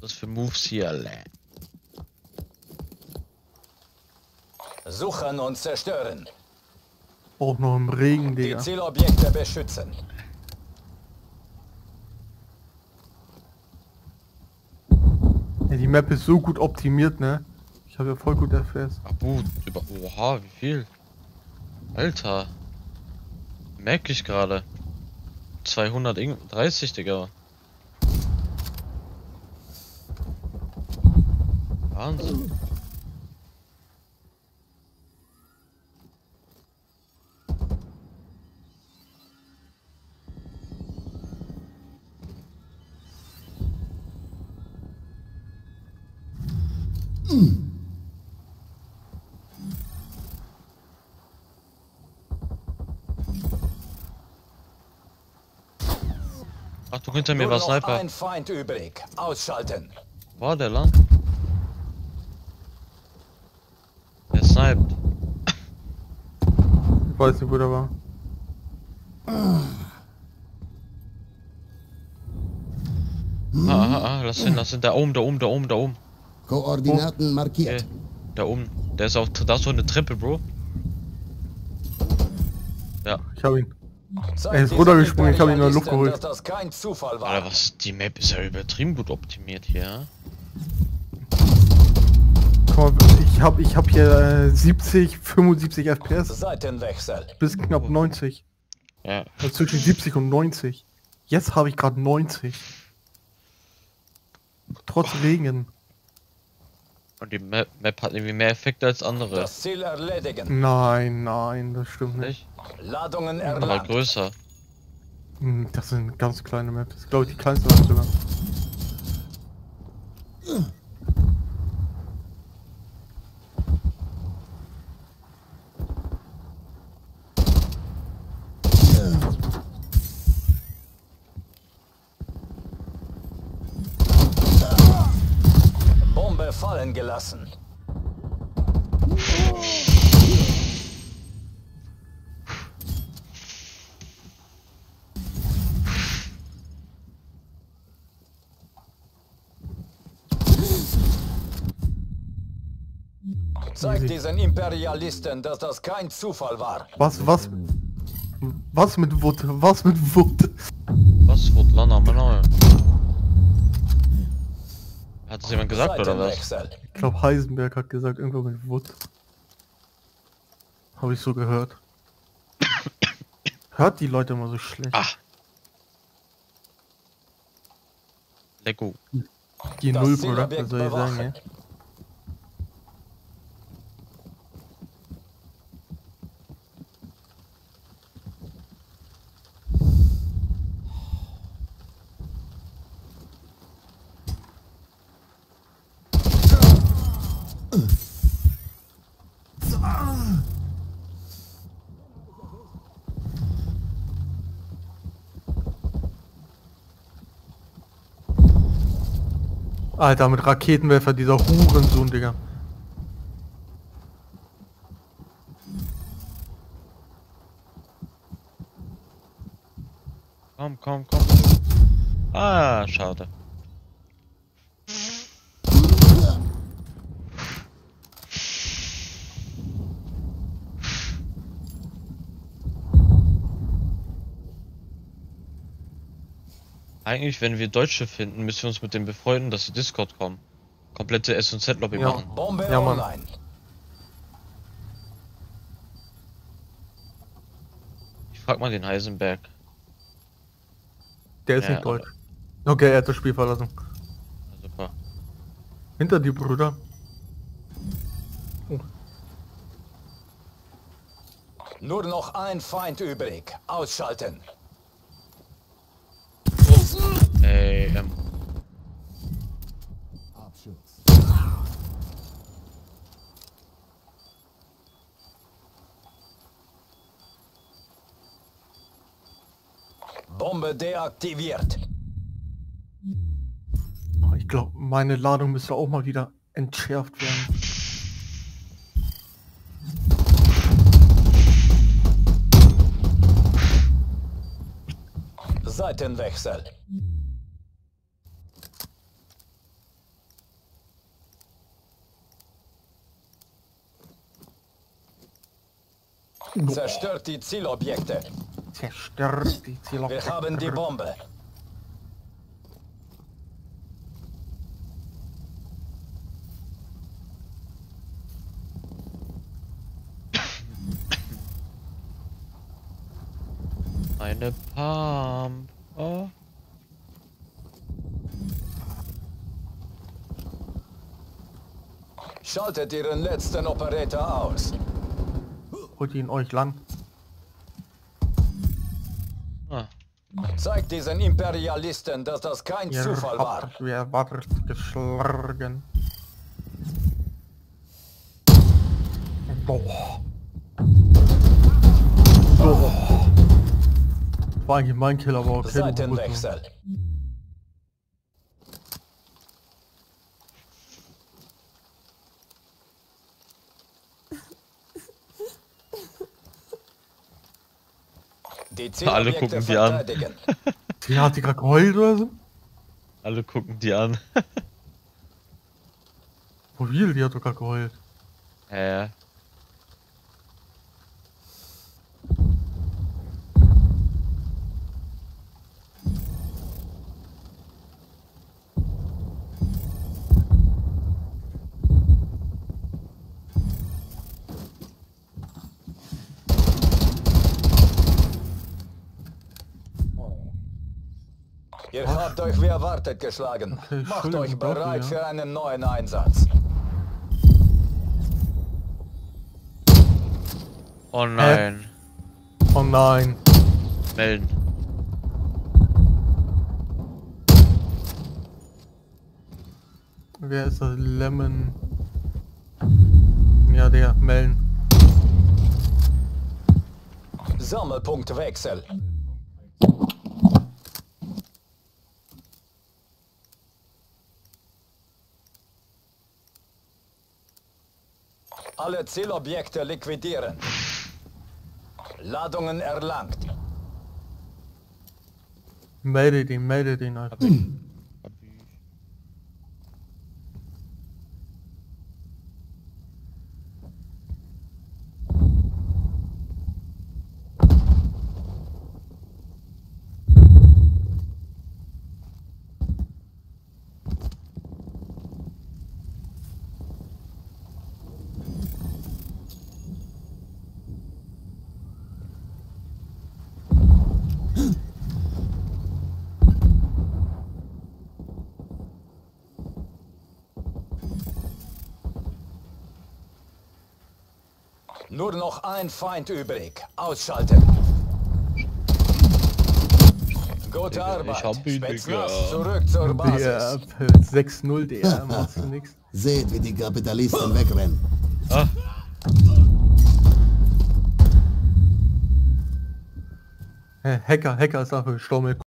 Das für Moves hier alle. Suchen und zerstören. Auch noch im Regen, Digga. Die Zielobjekte beschützen. Ja, die Map ist so gut optimiert, ne? Ich habe ja voll gut FPS. Abu, über... Oha, wie viel? Alter. Merke ich gerade. 230, Digga. Wahnsinn. Achtung, hinter mir war Sniper. Ein Feind übrig. Ausschalten. War der lang? Er sniped. Ich weiß nicht, wo der war. Lass ihn, da oben. Koordinaten markiert. Okay. Da oben. Der ist auch, da ist so eine Treppe, Bro. Ja. Ich hab ihn. Er ist runtergesprungen, ich hab ihn in der Luft geholt. Das kein Zufall war. Alter, was, die Map ist ja übertrieben gut optimiert hier. Komm, ich hab hier 70, 75 FPS. Bis knapp 90. Ja. Also zwischen 70 und 90. Jetzt habe ich gerade 90. Trotz Regen. Und die Map hat irgendwie mehr Effekte als andere. Das Ziel erledigen. Nein, das stimmt nicht. Ladungen erlangt. Aber größer. Das sind ganz kleine Maps. Das ist, glaube ich, die kleinste Map sogar. Fallen gelassen. Zeigt diesen Imperialisten, dass das kein Zufall war. Was mit Wut? Was Wut? Lana, Manal. Hat das jemand gesagt, oder was? Ich glaube, Heisenberg hat gesagt, irgendwo mit Wood. Habe ich so gehört. Hört die Leute immer so schlecht. Ach. Lecko. Die Null, Bruder, was soll ich sagen, ja? Alter, mit Raketenwerfer, dieser Hurensohn, Digga. Komm. Ah, schade. Eigentlich, wenn wir Deutsche finden, müssen wir uns mit denen befreunden, dass sie Discord kommen. Komplette S&Z-Lobby machen. Bombe online. Ich frag mal den Heisenberg. Der ist nicht deutsch. Okay, er hat das Spiel verlassen. Super. Hinter die Brüder. Oh. Nur noch ein Feind übrig. Ausschalten. Bombe deaktiviert. Ich glaube, meine Ladung müsste auch mal wieder entschärft werden. Seitenwechsel. Zerstört die Zielobjekte. Zerstört die Zielobjekte. Wir haben die Bombe. Eine Pump. Oh. Schaltet ihren letzten Operator aus. Holt ihn euch lang. Ah. Zeigt diesen Imperialisten, dass das kein Zufall war. Wer wart geschlagen? Boah. Boah. War eigentlich mein Killer, aber okay. Seitenwechsel. Alle gucken die an. Die hat die gerade geheult oder so? Alle gucken die an. Oh, wie, die hat doch gerade geheult. Ihr habt euch wie erwartet geschlagen. Okay, macht euch bereit für einen neuen Einsatz. Oh nein. Oh nein. Melden. Wer ist das? Lemon. Ja, der. Melden. Sammelpunktwechsel. Alle Zielobjekte liquidieren. Ladungen erlangt. Meldet ihn, Alter. Nur noch ein Feind übrig. Ausschalten. Gute Arbeit. Spetsnaz, zurück zur Basis. 6-0, der macht nichts. Seht, wie die Kapitalisten wegrennen. Ah. Hacker ist dafür gestorben.